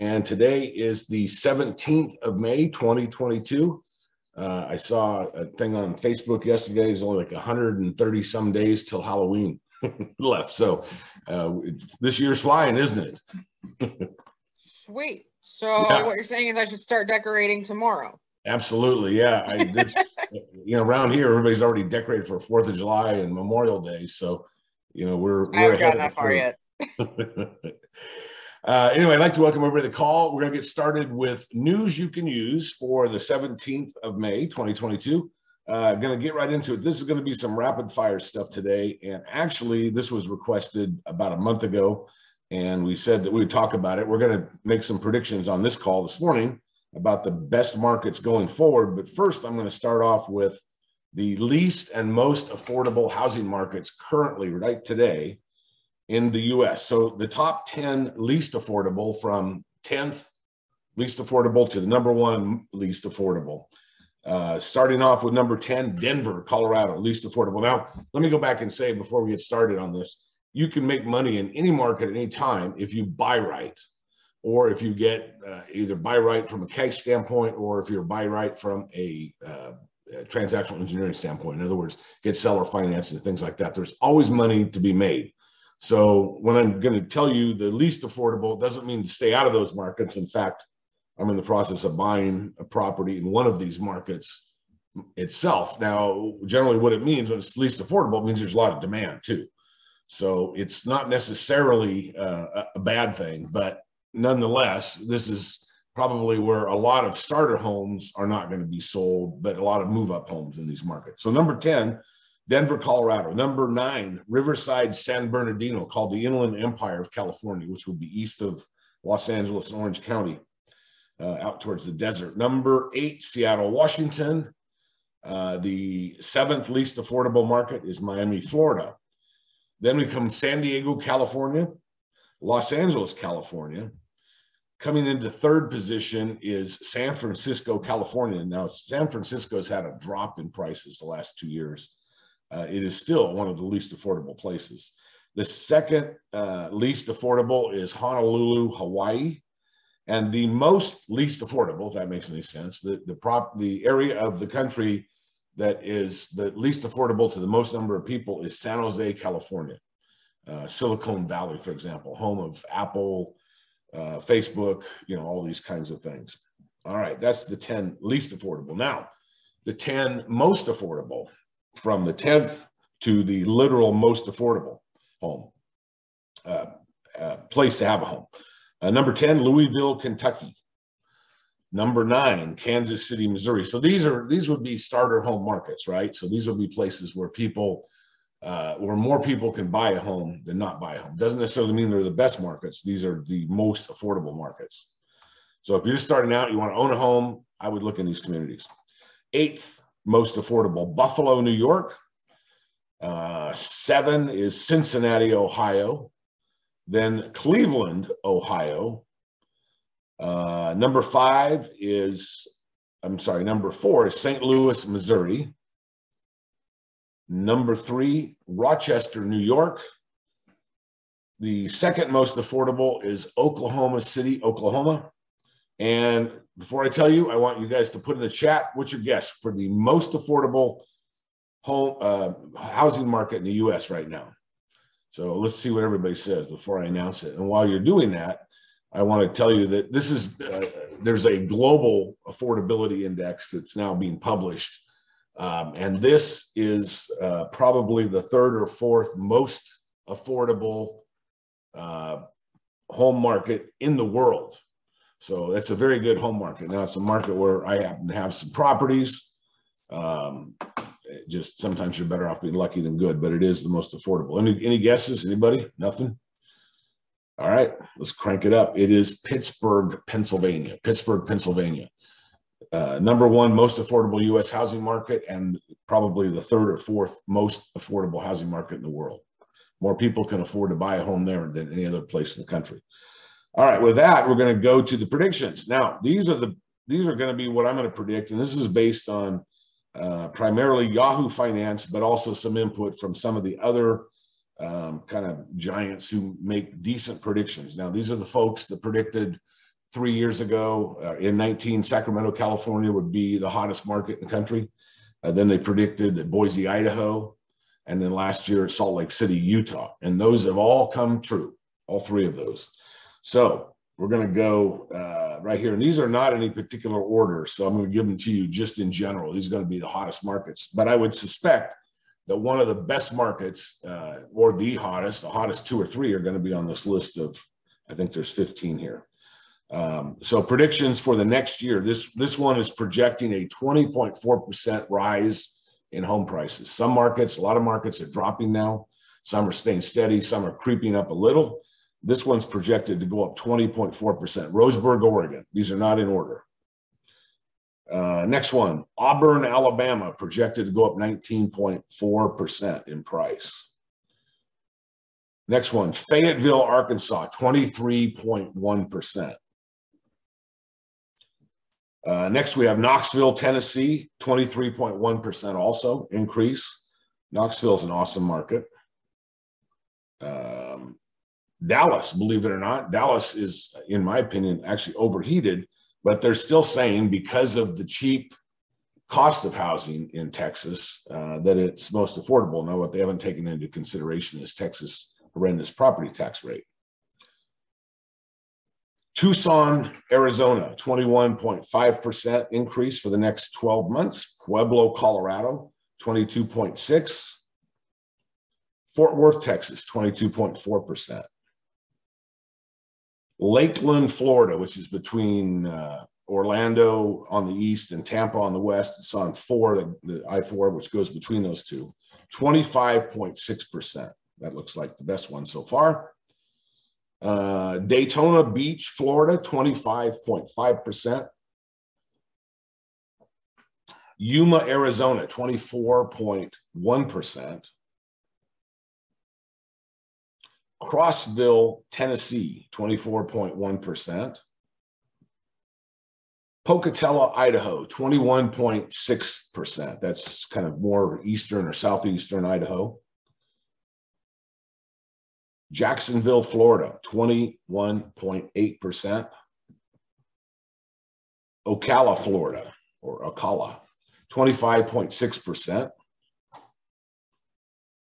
And today is the 17th of May, 2022. I saw a thing on Facebook yesterday. There's only like 130 some days till Halloween left. So this year's flying, isn't it? Sweet. So yeah. What you're saying is I should start decorating tomorrow. Absolutely. Yeah. You know, around here, everybody's already decorated for 4th of July and Memorial Day. So, you know, I haven't gotten that far yet. Anyway, I'd like to welcome everybody to the call. We're going to get started with news you can use for the 17th of May, 2022. I'm going to get right into it. This is going to be some rapid fire stuff today. And actually, this was requested about a month ago, and we said that we would talk about it. We're going to make some predictions on this call this morning about the best markets going forward. But first, I'm going to start off with the least and most affordable housing markets currently, right today, in the US. So the top 10 least affordable, from 10th least affordable to the number 1 least affordable. Starting off with number 10, Denver, Colorado, least affordable. Now, let me go back and say before we get started on this, you can make money in any market at any time if you buy right, or if you get either buy right from a cash standpoint, or if you're buy right from a transactional engineering standpoint. In other words, get seller finance and things like that. There's always money to be made. So when I'm going to tell you the least affordable, doesn't mean to stay out of those markets. In fact, I'm in the process of buying a property in one of these markets itself. Now, generally what it means when it's least affordable, it means there's a lot of demand too. So it's not necessarily a bad thing, but nonetheless, this is probably where a lot of starter homes are not going to be sold, but a lot of move-up homes in these markets. So number 10, Denver, Colorado. Number 9, Riverside, San Bernardino, called the Inland Empire of California, which would be east of Los Angeles and Orange County, out towards the desert. Number 8, Seattle, Washington. The 7th least affordable market is Miami, Florida. Then we come San Diego, California, Los Angeles, California. Coming into 3rd position is San Francisco, California. Now, San Francisco's had a drop in prices the last 2 years. It is still one of the least affordable places. The 2nd least affordable is Honolulu, Hawaii. And the most least affordable, if that makes any sense, the area of the country that is the least affordable to the most number of people is San Jose, California. Silicon Valley, for example, home of Apple, Facebook, you know, all these kinds of things. All right, that's the 10 least affordable. Now, the 10 most affordable. From the 10th to the literal most affordable home, place to have a home. Number 10, Louisville, Kentucky. Number 9, Kansas City, Missouri. So these would be starter home markets, right? So these would be places where more people can buy a home than not buy a home. Doesn't necessarily mean they're the best markets. These are the most affordable markets. So if you're just starting out, you want to own a home, I would look in these communities. 8th, most affordable, Buffalo, New York. 7 is Cincinnati, Ohio. Then Cleveland, Ohio. Number 4 is St. Louis, Missouri. Number 3, Rochester, New York. The 2nd most affordable is Oklahoma City, Oklahoma. And before I tell you, I want you guys to put in the chat, what's your guess for the most affordable home housing market in the U.S. right now? So let's see what everybody says before I announce it. And while you're doing that, I want to tell you that this is, there's a global affordability index that's now being published. And this is probably the 3rd or 4th most affordable home market in the world. So that's a very good home market. Now, it's a market where I happen to have some properties. Just sometimes you're better off being lucky than good, but it is the most affordable. Any guesses? Anybody? Nothing? All right, let's crank it up. It is Pittsburgh, Pennsylvania. Pittsburgh, Pennsylvania. Number 1 most affordable U.S. housing market, and probably the 3rd or 4th most affordable housing market in the world. More people can afford to buy a home there than any other place in the country. All right, with that, we're going to go to the predictions. Now, these are going to be what I'm going to predict, and this is based on primarily Yahoo Finance, but also some input from some of the other kind of giants who make decent predictions. Now, these are the folks that predicted 3 years ago in 19, Sacramento, California would be the hottest market in the country. Then they predicted that Boise, Idaho, and then last year at Salt Lake City, Utah. And those have all come true, all three of those. So we're going to go right here. And these are not in any particular order, so I'm going to give them to you just in general. These are going to be the hottest markets. But I would suspect that one of the best markets or the hottest two or three are going to be on this list of, I think there's 15 here. So predictions for the next year, this one is projecting a 20.4% rise in home prices. Some markets, a lot of markets are dropping now. Some are staying steady. Some are creeping up a little. This one's projected to go up 20.4%. Roseburg, Oregon. These are not in order. Next one, Auburn, Alabama, projected to go up 19.4% in price. Next one, Fayetteville, Arkansas, 23.1%. Next, we have Knoxville, Tennessee, 23.1% also increase. Knoxville is an awesome market. Dallas, believe it or not, Dallas is, in my opinion, actually overheated, but they're still saying because of the cheap cost of housing in Texas that it's most affordable. Now, what they haven't taken into consideration is Texas' horrendous property tax rate. Tucson, Arizona, 21.5% increase for the next 12 months. Pueblo, Colorado, 22.6%. Fort Worth, Texas, 22.4%. Lakeland, Florida, which is between Orlando on the east and Tampa on the west. It's on the I-4, which goes between those two, 25.6%. That looks like the best one so far. Daytona Beach, Florida, 25.5%. Yuma, Arizona, 24.1%. Crossville, Tennessee, 24.1%. Pocatello, Idaho, 21.6%. That's kind of more eastern or southeastern Idaho. Jacksonville, Florida, 21.8%. Ocala, Florida, or Ocala, 25.6%.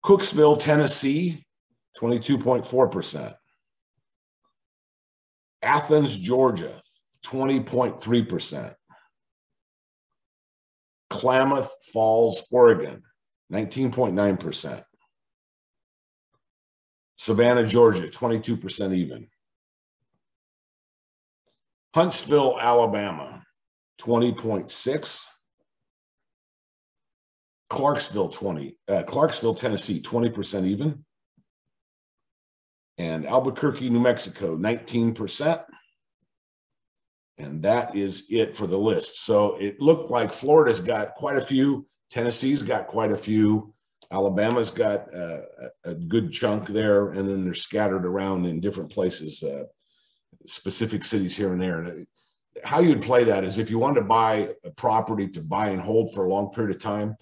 Cooksville, Tennessee, 22.4%. Athens, Georgia, 20.3%. Klamath Falls, Oregon, 19.9%. Savannah, Georgia, 22% even. Huntsville, Alabama, 20.6%. Clarksville, Tennessee, 20% even. And Albuquerque, New Mexico, 19%. And that is it for the list. So it looked like Florida's got quite a few. Tennessee's got quite a few. Alabama's got a good chunk there. And then they're scattered around in different places, specific cities here and there. And how you'd play that is if you wanted to buy a property to buy and hold for a long period of time,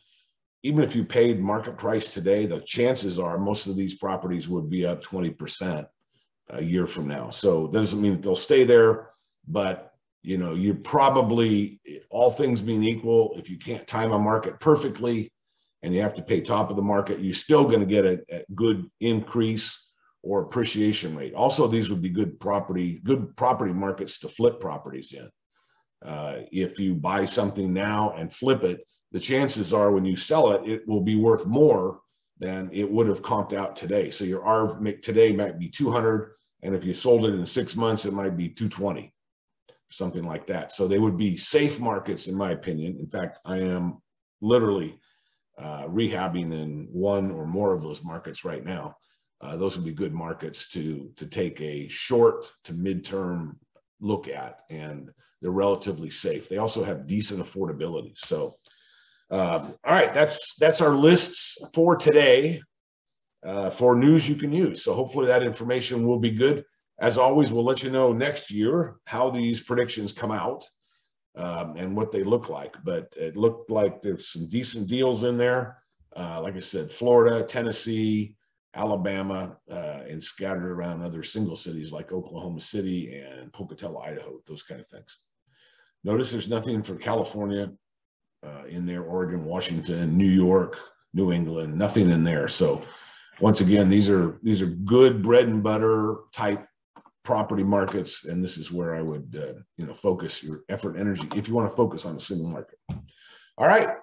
even if you paid market price today, the chances are most of these properties would be up 20% a year from now. So that doesn't mean that they'll stay there, but you know, you probably, all things being equal, if you can't time a market perfectly and you have to pay top of the market, you're still gonna get a good increase or appreciation rate. Also, these would be good property markets to flip properties in. If you buy something now and flip it, the chances are when you sell it, it will be worth more than it would have comped out today. So your ARV today might be 200, and if you sold it in 6 months, it might be 220, something like that. So they would be safe markets, in my opinion. In fact, I am literally rehabbing in one or more of those markets right now. Those would be good markets to take a short to midterm look at, and they're relatively safe. They also have decent affordability. So. All right, that's our lists for today for news you can use. So hopefully that information will be good. As always, we'll let you know next year how these predictions come out and what they look like. But it looked like there's some decent deals in there. Like I said, Florida, Tennessee, Alabama, and scattered around other single cities like Oklahoma City and Pocatello, Idaho, those kind of things. Notice there's nothing for California in there, Oregon, Washington, New York, New England, nothing in there. So once again, these are good bread and butter type property markets, and this is where I would focus your effort and energy if you want to focus on a single market. All right.